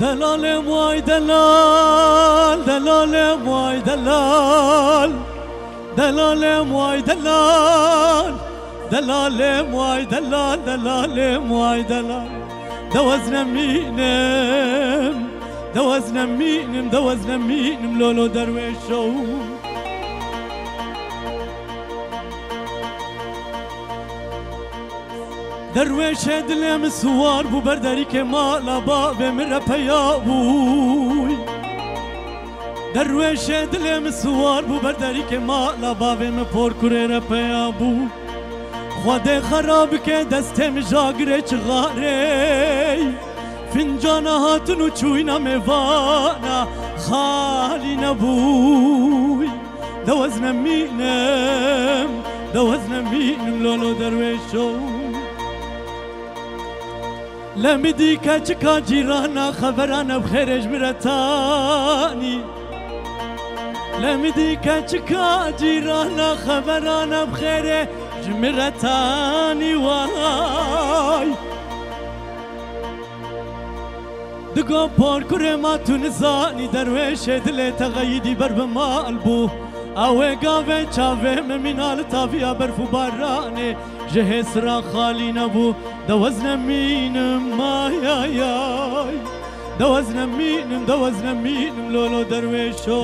دلال واي دلال دلال واي دلال دلال واي دلال دلال واي دلال دلال واي دلال دوزنا مينم دوزنا مينم دوزنا مينم لولو درويشو درویش دلم سوار بو برداری که مالا بابه میره پیا بوی درویش دلم سوار بو برداری که مالا بابه مپور کوره را پیا بو خواده خراب که دستم جاگره چغاره فنجان هاتون و چوینا میوانا خالی نبوی دوزنم مینم دوزنم مینم لولو درویشو لم ديكا تشكا جيرانا خبرانا بخيرج مرتاني لم ديكا تشكا جيرانا خبرانا بخيرج مرتاني واي دقو بوركوري ما تنزاني درويش دلي تغيدي برب ما قلبو اوه قاوه چاوه ممنال تافيا برفو باراني جهس را خالي نبو دوزنا مينم ماي اي اي دوزنا مينم لولو درويشو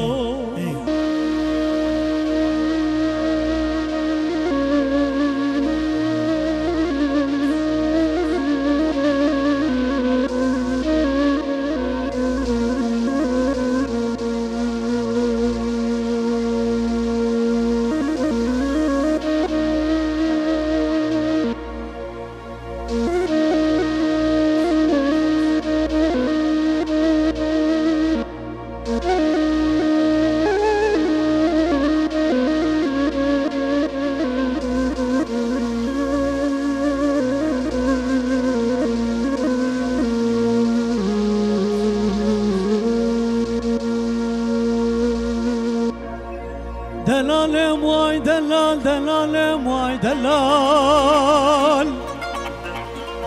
دلال واي دلال دلال واي دلال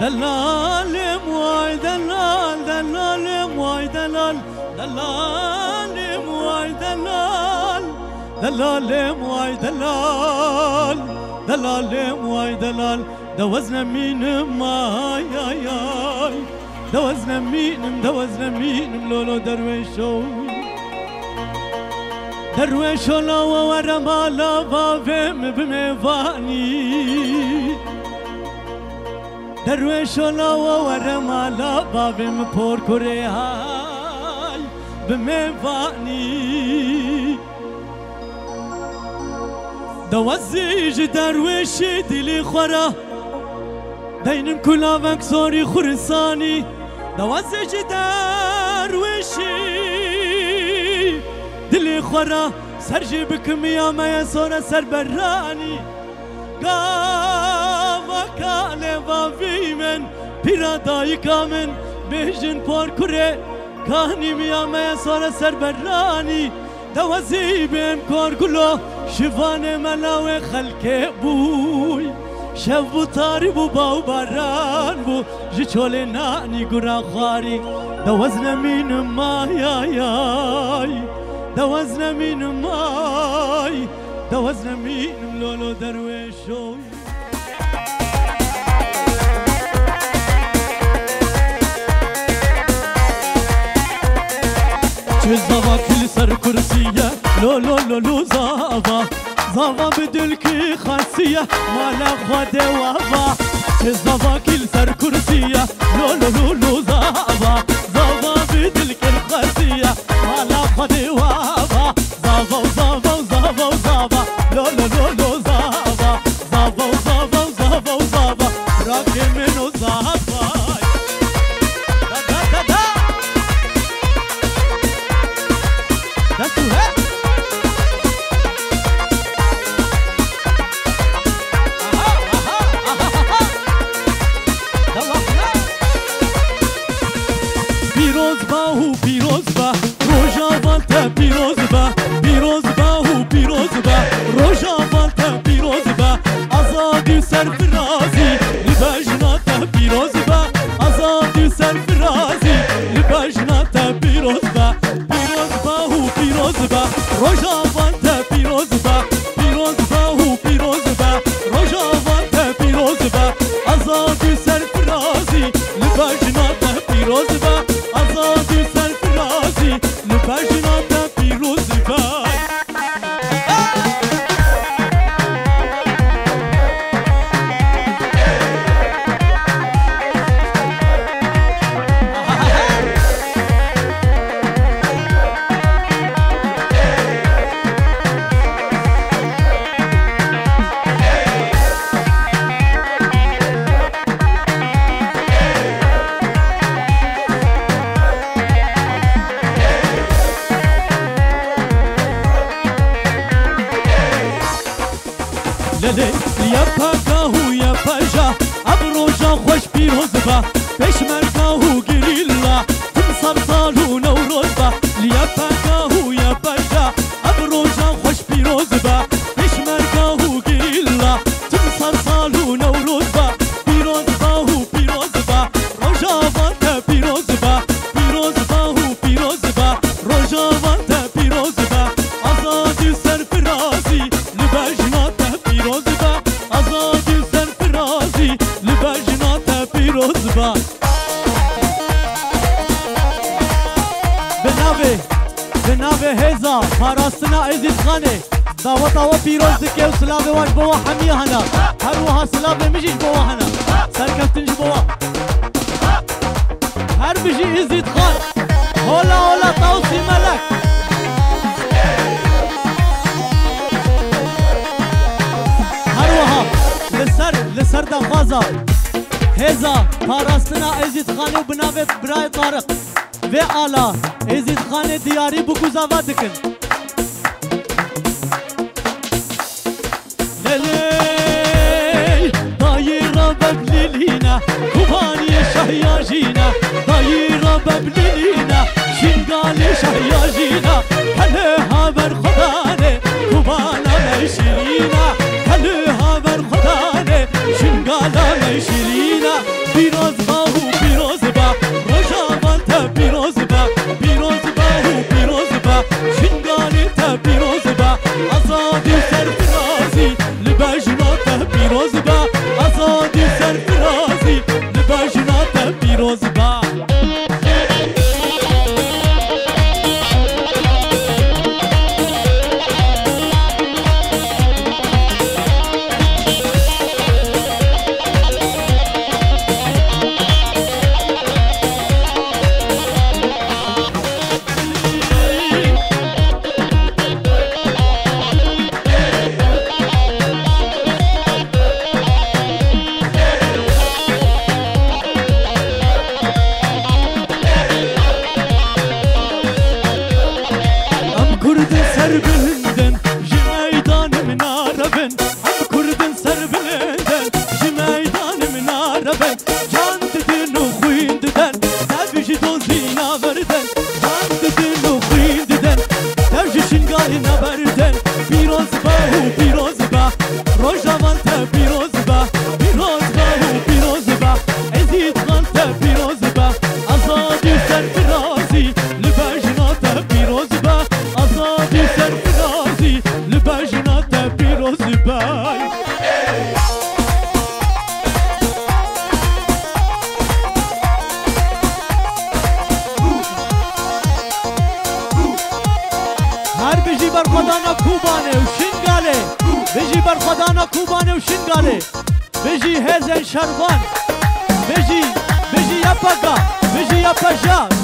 دلال واي دلال دلال واي دلال دلال واي دلال دلال واي دلال دلال واي دلال دوزنا مينم ماي اي اي دوزنا مينم لولو درويشو درویش لاوا ورمالا باهم بمیوانی درویش لاوا ورمالا باهم پر کره های بمیوانی دوازیج درویش دلی خورا دینم کلا وکسوری خورسانی دوازیج درویشی دلی خورا سرجی بکمی آمای سورا سربرانی گاوا کاله وابی من پیرادایی کامن بیشین پر کره کانی می آمای سورا سربرانی دوازیبم کارگلو شیفان ملاو خالک بوی شب تاری بو باو باران بو چول نانی گرا خاری دوازن مینم مایای دوزنا مينم ماي دوزنا مينم لولو درويشو چه زوا كل سر كرسيه لولو لولو زوا زوا بدل كي خاصيه مالا خده وابا چه زوا كل سر كرسيه لولو لولو زوا زوا بدل كي خاصيه مالا خده وابا پیروز با، روژا والته پیروز با، پیروز با و پیروز پیروز با آزادی سر فرازی لباس نت پیروز با هو پیروز با روزا وانت پیروز با هو پیروز با روزا وانت پیروز با آزادی سر فرازی لباس نت پیروز با آزادی سر فرازی لباس نت پیروز با یا پاکاهو یا پاجا ابروجا خوش پیروز با پشمرکاهو گریلا تم سرسالو نوروز با یا پاکاهو یا پاجا ابروجا خوش پیروز با پشمرکاهو گریلا تم سرسالو نوروز با پیروز باهو پیروز با روجا وانت پیروز با پیروز باهو پیروز با روجا وانت پیروز با آزادی سرفرازی لباجنات پیروز با آزادی سرفرازی لباجنات پیروز با بنابه هزا فارستنا عزیز خانه دعوت او پیروز که اسلام واش بوا حمیه هنا هر وها سلام میجیش بوا هنا سرکفتنج بوا هر بجی عزیز خان هولا هولا توسی ملک لسر دخوازا هزا پاراستنا عزیز خانه و بناوه برای طارق و آلا عزیز خانه دیاری بگوزا و دکن لیلی دایرا ببلیلینا کوبانی شهیاجینا دایرا ببلیلینا شنگالی شهیاجینا هله ها بر خدانه کوبانا میشیرینا هله بر خدانه شنگالا میشیرینا پیروز باهو پیروز با روشاوانت پیروز باهو پیروز با شنگالی تا پیروز با آزادی سرفرازی لباجنات پیروز با آزادی سرفرازی لباجنات پیروز با بجي هزن شربان بجي يبقى بجي يبقى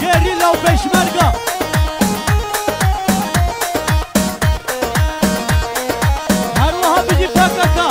جاريلا وبشمرقة هروها بجي فاككا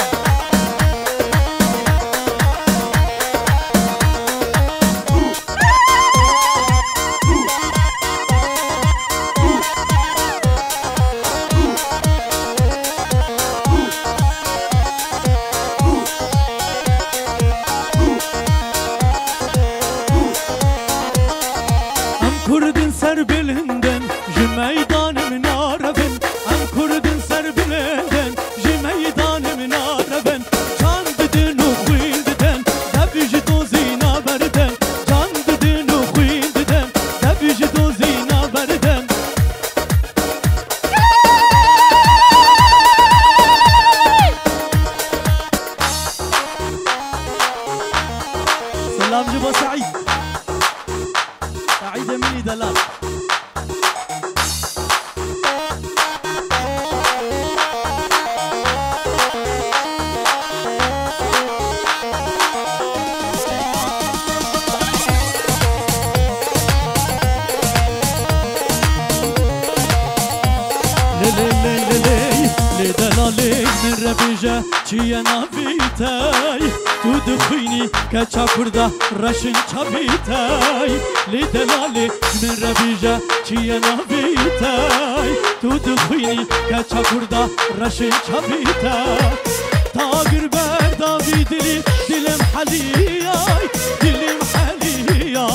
ابو سعيد سعيد مني دلال ربيجة چينا بيتاي تودخيني كچاكوردا رشن چابيتاي لدلالي من ربيجة چينا بيتاي تودخيني كچاكوردا رشن چابيتاي تاغر بردا بيدلي دلم حلياي دلم حليا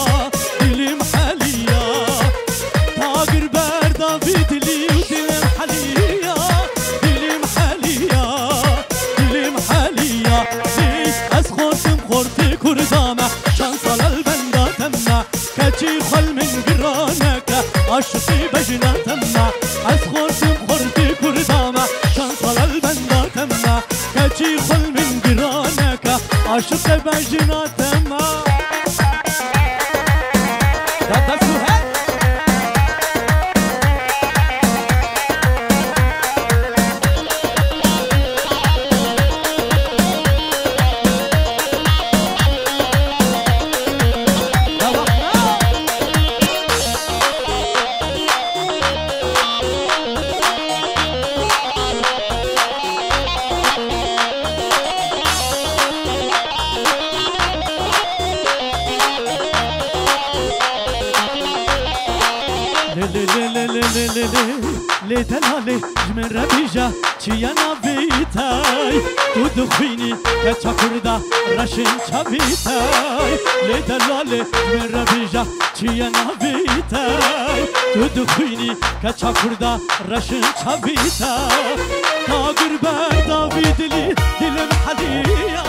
دلم حليا تاغر بردا بيدلي دلم حليا خل من قرانك عشقي بجنا تمنا أسخور سمخورتي كردامة شنصل البندا تمنا كتشي خل من قرانك عشقي بجنا تمنا لدلالي جمن ربيجة چيانا بيتاي تودخيني كچاكوردا رشن چابيتاي لدلالي جمن ربيجة چيانا بيتاي تودخيني كچاكوردا رشن چابيتاي تاغر بردا بيدلي دلم حليا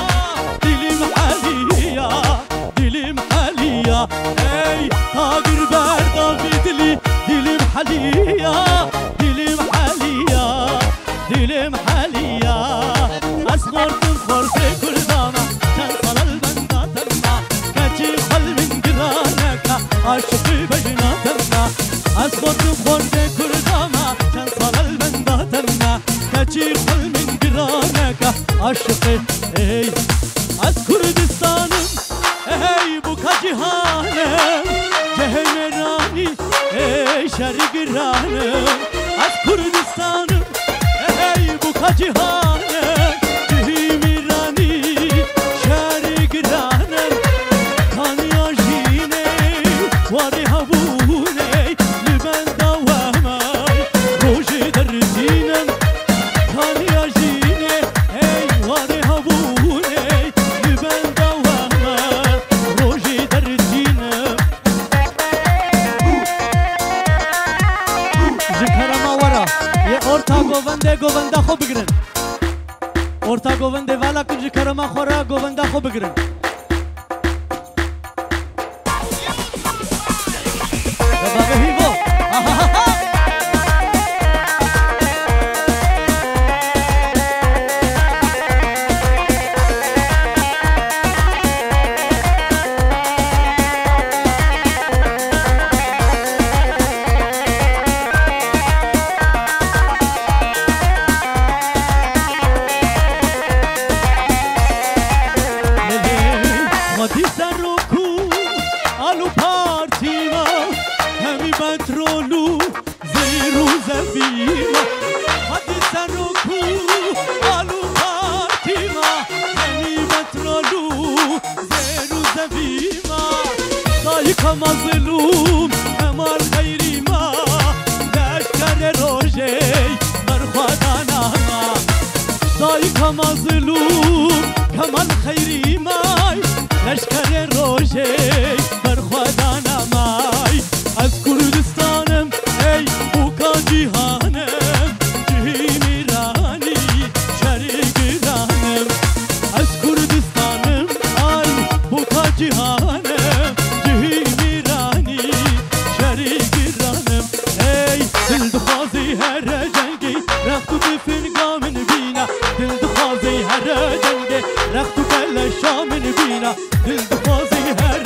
دلم حليا دلم حليا اي تاغر بردا بيدلي دلم حليا دلم حاليا أصغر تنفر في كل دامة تنقل البندا تمنا كتير خل من قرانك عشقي بجنا تمنا أصغر تنفر في كل دامة تنقل البندا تمنا كتير خل من قرانك عشقي اي أذكردستانم اي بوكا جهانم جهمراني اي شرق قرانم أذكردستانم جهانك جهي ميراني شاري قرانك كان ياجيني واري هبوني لبن دوامي روجي درسينم كان ياجيني واري هبوني لبن دوامي روجي درسينم ذكرى ما ورا يا أورتا گووندا خو بگیرن اورتا گووندا والا کج کرما خورا گووندا خو بگیرن مظلوم امال خیری ما دشکن روشه برخوادانا ما دایکا مظلوم کمان خیری ما دشکن روشه برخوادانا ما از کردستانم ای بوکا جیهانم جهی میرانی شری گرانم از کردستانم ای بوکا جیهانم دل دخازي هر جنگه رخت و کل شام نبینا دل دخازي هر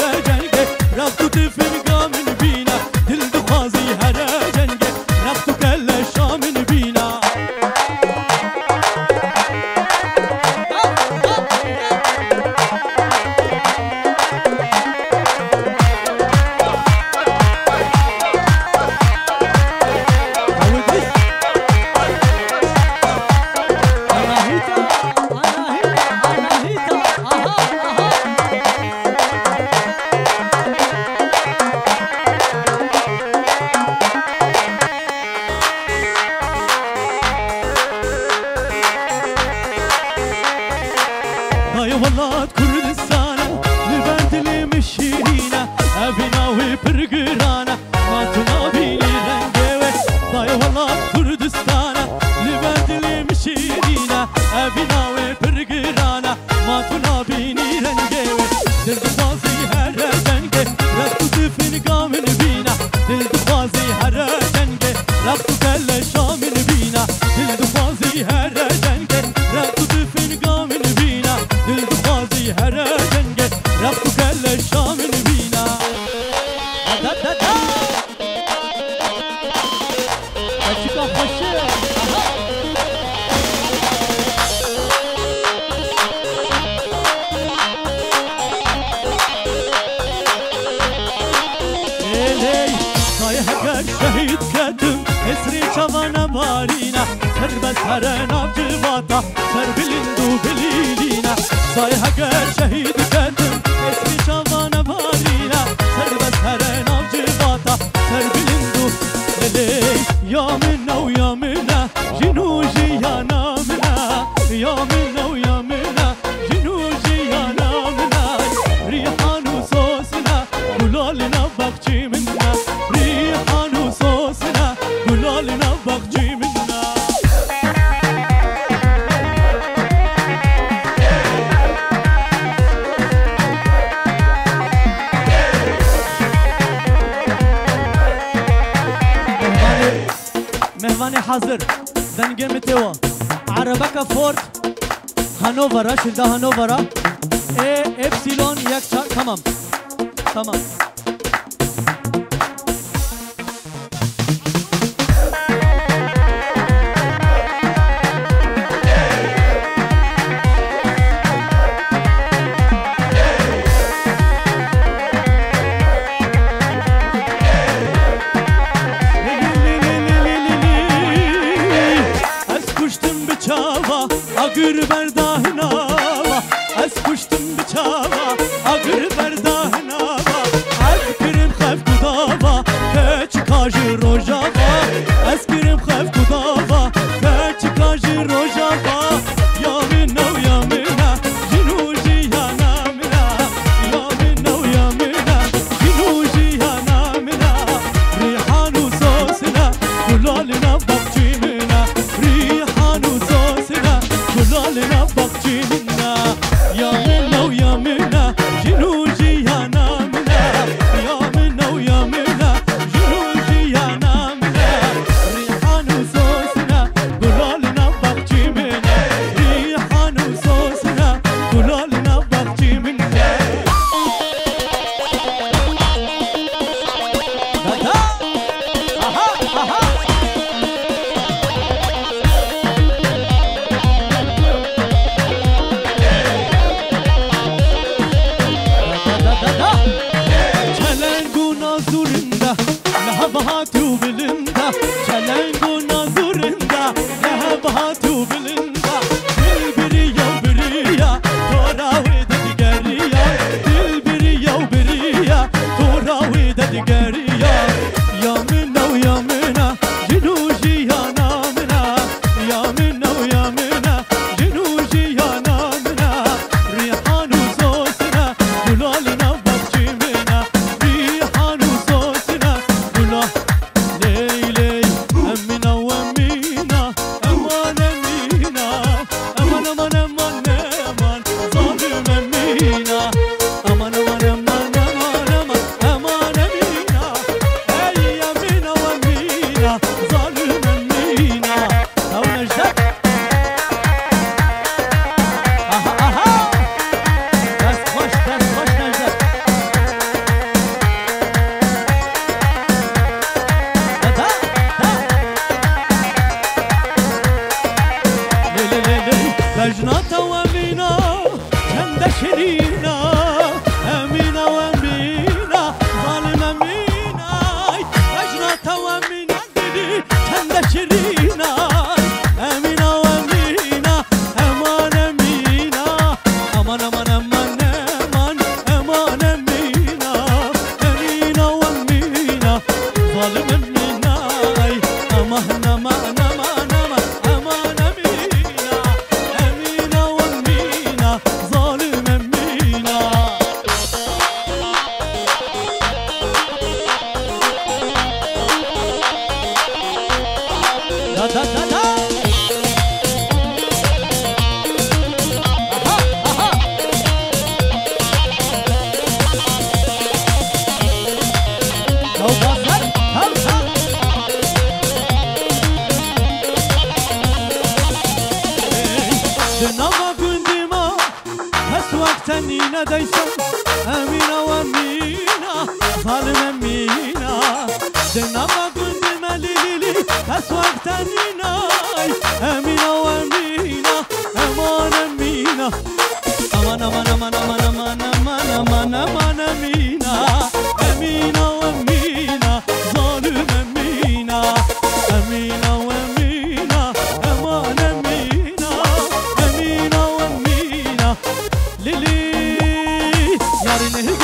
فالمينا دنا ما كنا ليلي أسواق تانينا أمينا وأمينا أمان أمينا أمان أمان أمان أمان أمان أمان أمان أمينا أمينا وأمينا ظالم أمينا أمينا وأمينا أمان أمينا أمينا وأمينا ليلي يارينه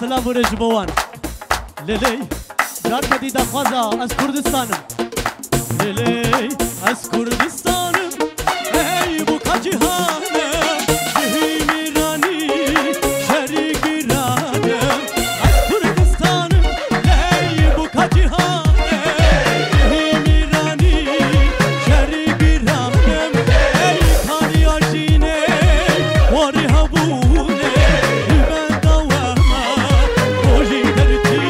سلام ورج بوان للي جار جديدة خذا از كردستان للي از كردستان هي بوكا جهان هي ميراني شريك ران از كردستان هي بوكا جهان هي ميراني شريك ران هي خاني عجينه وريها بونه خاني عجينه وريها بونه لبنان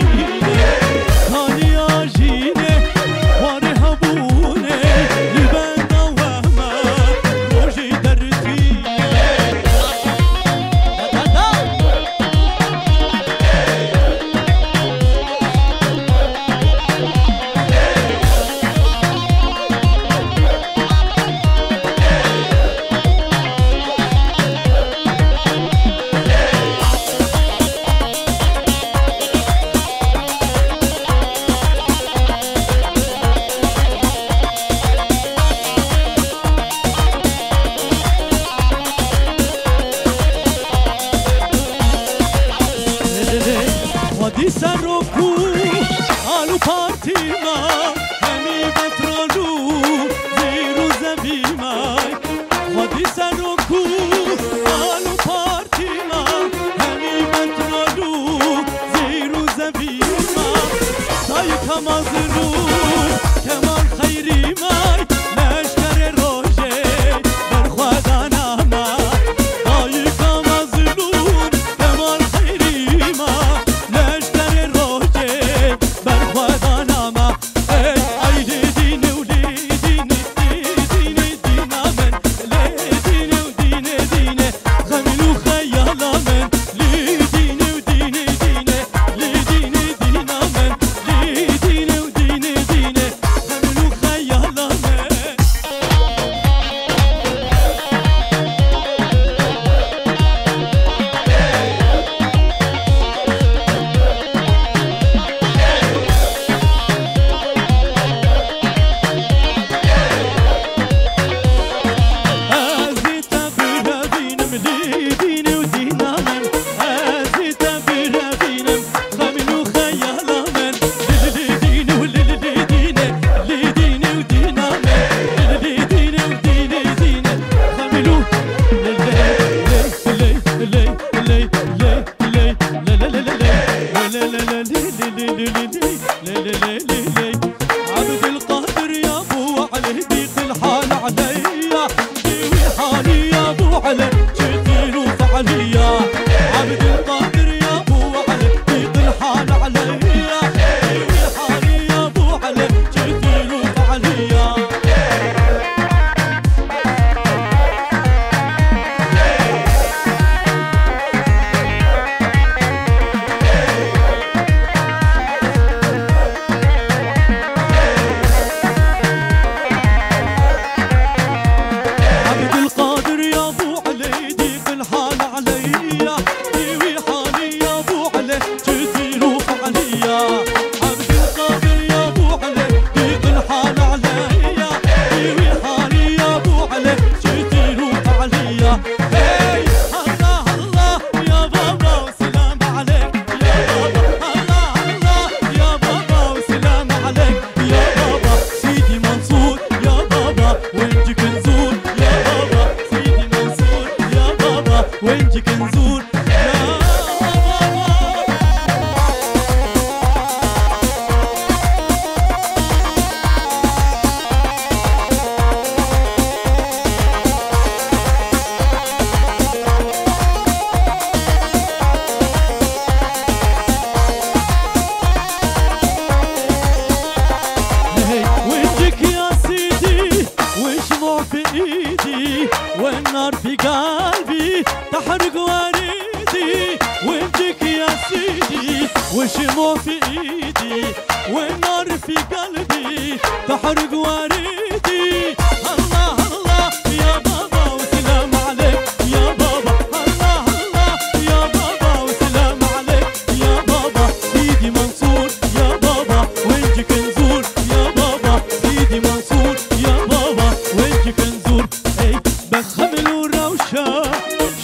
تحرق وريدي وانتك يا سيدي والشموع في ايدي والنار في قلبي تحرق وريدي. الله الله يا بابا وسلام عليك يا بابا، الله الله يا بابا وسلام عليك يا بابا، سيدي منصور يا بابا وانتك نزور يا بابا، سيدي منصور يا بابا وانتك نزور. اي بس خمل وروشه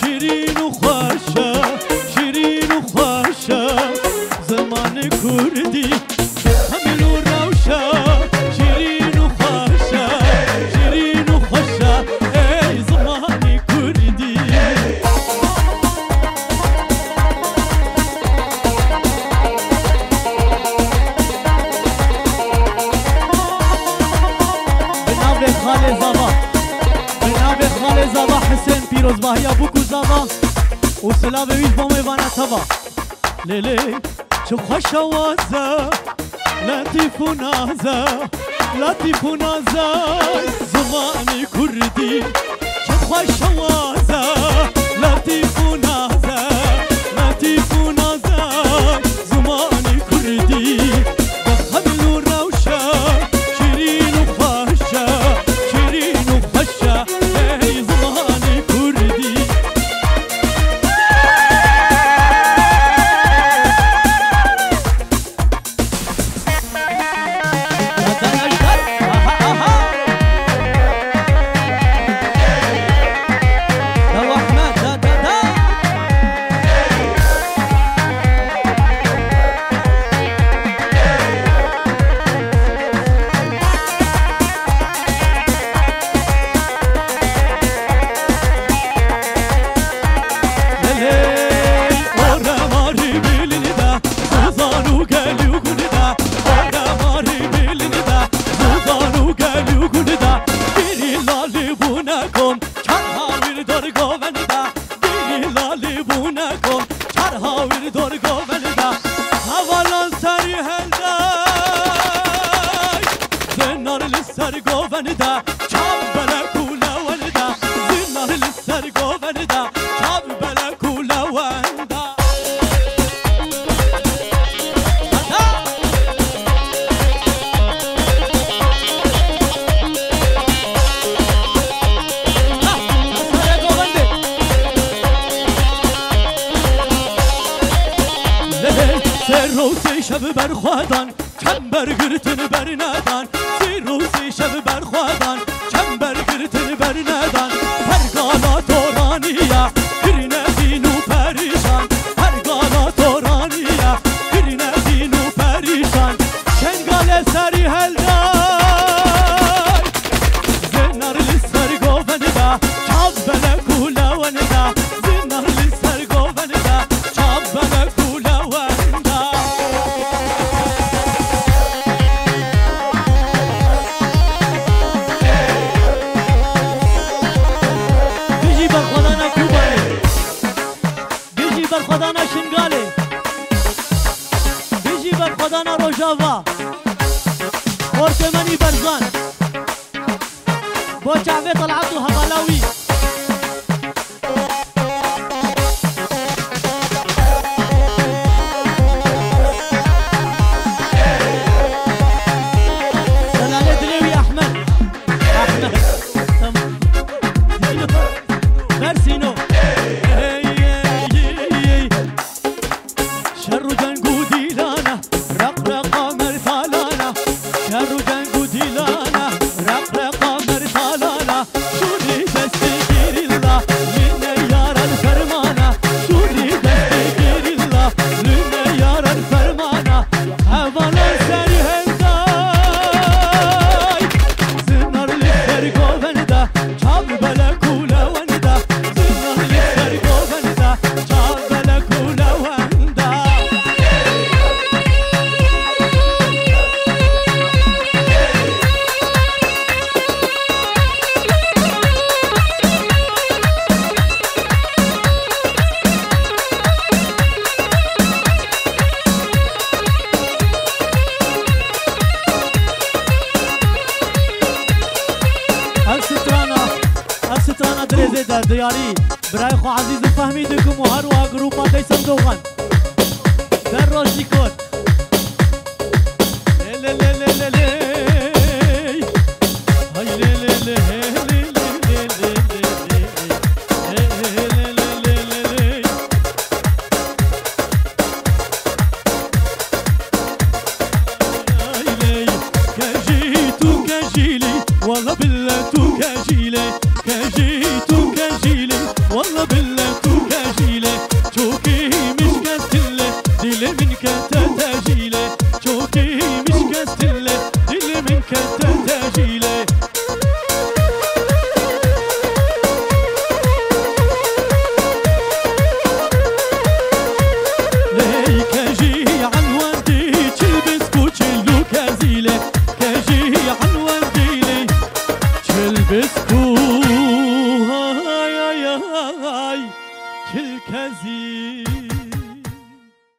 شيرين وخاشه شيرين وخاشه زمان كردي خمل وروشه شيرين وخاشه شيرين وخاشه اي زمان كردي. بنابر خالي زبا بنابر خالي زبا حسين پیروز باهی ابوکو زبا و سلام ویش با میوانه تبا لیلی چو خوش آوازه لطیف و نازه لطیف و نازه زبان کردی چو خوش آوازه لطیف و نازه لطیف و نازه زبان کردی. بخمل و روشه شیرین و خوشه شیرین و خوشه ای زبان کردی. زده دا دیاری برای خو عزیز فهمیدکم و هر وها گروپا دیسم دوغن در روشی کن بسكو هاي هاي هاي كل كزي